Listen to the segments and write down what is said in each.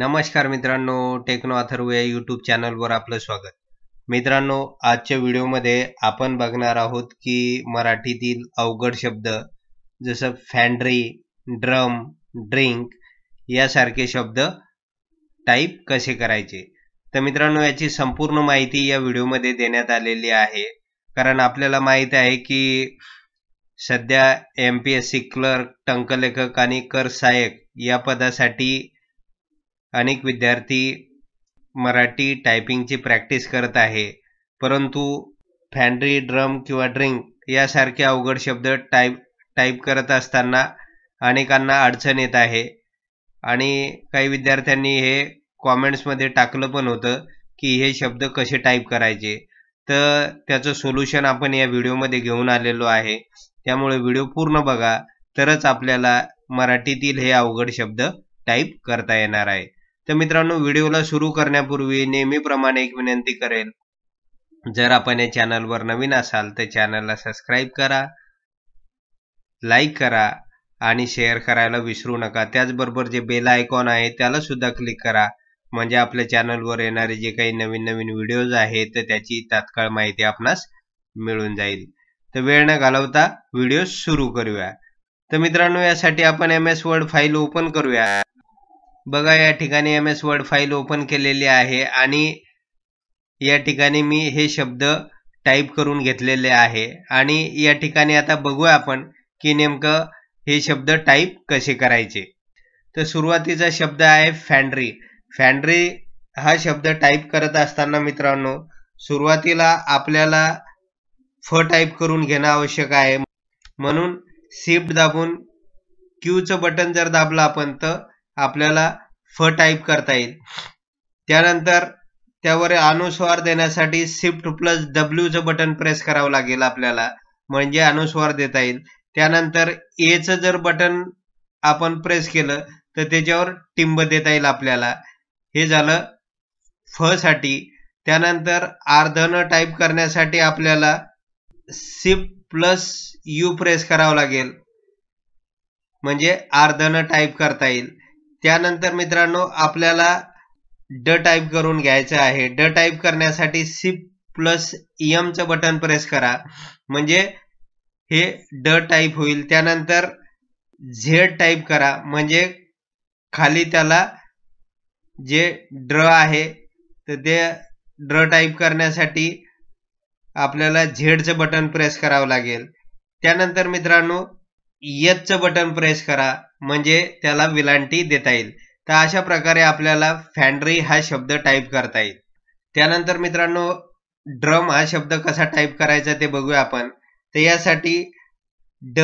नमस्कार मित्रांनो, टेक्नो अथर्व या यूट्यूब चॅनलवर आपलं स्वागत. मित्रांनो, आजच्या व्हिडिओमध्ये आपण बघणार आहोत की मराठीतील अवघड शब्द जसं फँन्ड्री, ड्रम, ड्रिंक यासारखे शब्द टाईप कसे करायचे. तर मित्रांनो, याची संपूर्ण माहिती या व्हिडिओमध्ये देण्यात आलेली आहे. कारण आपल्याला माहित आहे की सध्या MPSC क्लर्क, टंकलेखक आणि कर सहाय्यक या पदासाठी अनेक विद्यार्थी मराठी टायपिंगची प्रॅक्टिस करत आहे. परंतु फँन्ड्री, ड्रम किंवा ड्रिंक यासारखे अवघड शब्द टाईप करत असताना अनेकांना अडचण येत आहे. आणि काही विद्यार्थ्यांनी हे कॉमेंट्समध्ये टाकलं पण होतं की हे शब्द कसे टाईप करायचे. तर त्याचं सोल्युशन आपण या व्हिडिओमध्ये घेऊन आलेलो आहे. त्यामुळे व्हिडिओ पूर्ण बघा, तरच आपल्याला मराठीतील हे अवघड शब्द टाईप करता येणार आहे. तर मित्रांनो, व्हिडिओला सुरू करण्यापूर्वी नेहमीप्रमाणे एक विनंती करेल. जर आपण या चॅनलवर नवीन असाल तर चॅनलला सबस्क्राईब करा, लाईक करा आणि शेअर करायला विसरू नका. त्याचबरोबर जे बेल आयकॉन आहे त्याला सुद्धा क्लिक करा, म्हणजे आपल्या चॅनलवर येणारे जे काही नवीन नवीन व्हिडिओज आहेत तर त्याची तात्काळ माहिती आपणास मिळून जाईल. तर वेळ न घालवता व्हिडिओ सुरू करूया. तर मित्रांनो, यासाठी आपण MS Word फाईल ओपन करूया. बघा, या ठिकाणी MS Word फाईल ओपन केलेली आहे आणि या ठिकाणी मी हे शब्द टाईप करून घेतलेले आहे. आणि या ठिकाणी आता बघूया आपण की नेमकं हे शब्द टाईप कसे करायचे. तर सुरुवातीचा शब्द आहे फँन्ड्री. फँन्ड्री हा शब्द टाईप करत असताना मित्रांनो, सुरुवातीला आपल्याला फ टाईप करून घेणं आवश्यक आहे. म्हणून शिफ्ट दाबून क्यूचं बटन जर दाबलं आपण तर आपल्याला फ टाईप करता येईल. त्यानंतर त्यावर अनुस्वार देण्यासाठी Shift+W बटन प्रेस करावं लागेल आपल्याला, म्हणजे अनुस्वार देता येईल. त्यानंतर एचं जर बटन आपण प्रेस केलं तर त्याच्यावर टिंब देता येईल आपल्याला. हे झालं फ साठी. त्यानंतर आर्धन टाईप करण्यासाठी आपल्याला Shift+U प्रेस करावं लागेल, म्हणजे आर्धन टाईप करता येईल. त्यानंतर मित्रांनो, आपल्याला ड टाईप करून घ्यायचं आहे. ड टाईप करण्यासाठी Shift+M बटन प्रेस करा, म्हणजे हे ड टाईप होईल. त्यानंतर झेड टाईप करा, म्हणजे खाली त्याला जे ड्र आहे तर ते ड्र टाईप करण्यासाठी आपल्याला झेडचं बटन प्रेस करावं लागेल. त्यानंतर मित्रांनो, यचं बटन प्रेस करा, म्हणजे त्याला विलांटी देता येईल. तर अशा प्रकारे आपल्याला फँन्ड्री हा शब्द टाईप करता येईल. त्यानंतर मित्रांनो, ड्रम हा शब्द कसा टाईप करायचा ते बघूया आपण. तर यासाठी ड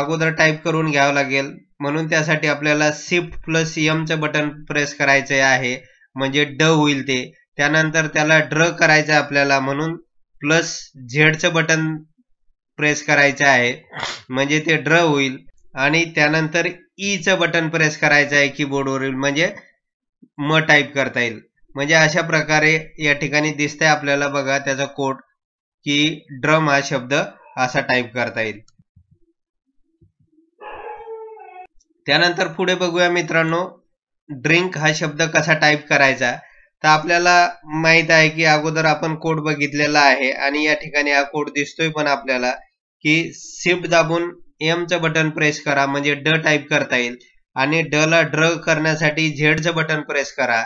अगोदर टाईप करून घ्यावं लागेल. म्हणून त्यासाठी आपल्याला Shift+Mचं बटन प्रेस करायचं आहे, म्हणजे ड होईल ते. त्यानंतर त्याला ड्र करायचं आपल्याला, म्हणून +झेडचं बटन प्रेस करायचं आहे, म्हणजे ते ड्र होईल. आणि त्यानंतर ईचं बटन प्रेस करायचं आहे कीबोर्डवरील, म्हणजे म टाईप करता येईल. म्हणजे अशा प्रकारे या ठिकाणी दिसतंय आपल्याला, बघा त्याचा कोड की ड्रम हा शब्द असा टाईप करता येईल. त्यानंतर पुढे बघूया मित्रांनो, ड्रिंक हा शब्द कसा टाईप करायचा. तर आपल्याला माहित आहे की अगोदर आपण कोड बघितलेला आहे आणि या ठिकाणी हा कोड दिसतोय पण आपल्याला, की शिफ्ट दाबून Mचं बटन प्रेस करा, म्हणजे ड टाईप करता येईल. आणि ड ला ड्र करण्यासाठी झेडचं बटन प्रेस करा.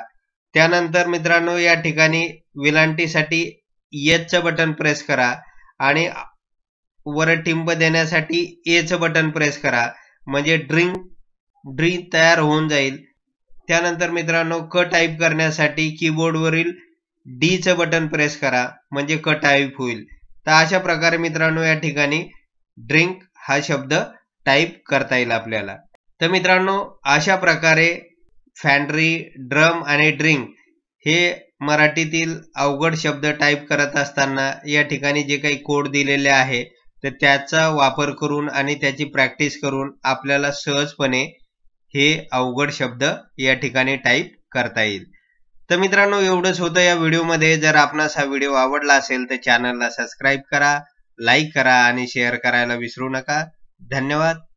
त्यानंतर मित्रांनो, या ठिकाणी विलांटीसाठी एचं बटन प्रेस करा आणि वर टिंब देण्यासाठी एचं बटन प्रेस करा, म्हणजे ड्रिंक ड्री तयार होऊन जाईल. त्यानंतर मित्रांनो, क टाईप करण्यासाठी कीबोर्डवरील डीचं बटन प्रेस करा, म्हणजे क टाईप होईल. तर अशा प्रकारे मित्रांनो, या ठिकाणी ड्रिंक हा शब्द टाईप करता येईल आपल्याला. तर मित्रांनो, अशा प्रकारे फँन्ड्री, ड्रम आणि ड्रिंक हे मराठीतील अवघड शब्द टाईप करत असताना या ठिकाणी जे काही कोड दिलेले आहे तर त्याचा वापर करून आणि त्याची प्रॅक्टिस करून आपल्याला सहजपणे हे अवघड शब्द या ठिकाणी टाईप करता येईल. तर मित्रांनो, एवढंच होतं या व्हिडिओमध्ये. जर आपणास हा व्हिडिओ आवडला असेल तर चॅनलला सबस्क्राईब करा, लाईक करा आणि शेअर करायला विसरू नका. धन्यवाद.